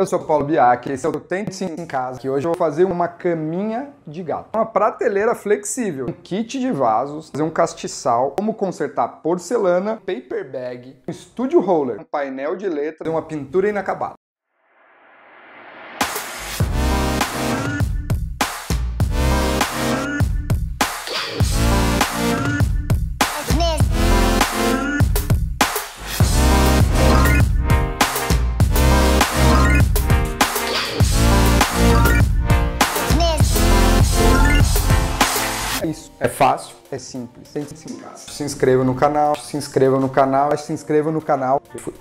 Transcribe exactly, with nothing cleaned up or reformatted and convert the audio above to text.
Eu sou Paulo Biacchi, esse é o Tente em Casa, que hoje eu vou fazer uma caminha de gato. Uma prateleira flexível, um kit de vasos, fazer um castiçal, como consertar porcelana, paper bag, um estúdio roller, um painel de letra, uma pintura inacabada. É isso. É fácil, é simples. Se inscreva no canal, se inscreva no canal, se inscreva no canal. Fui.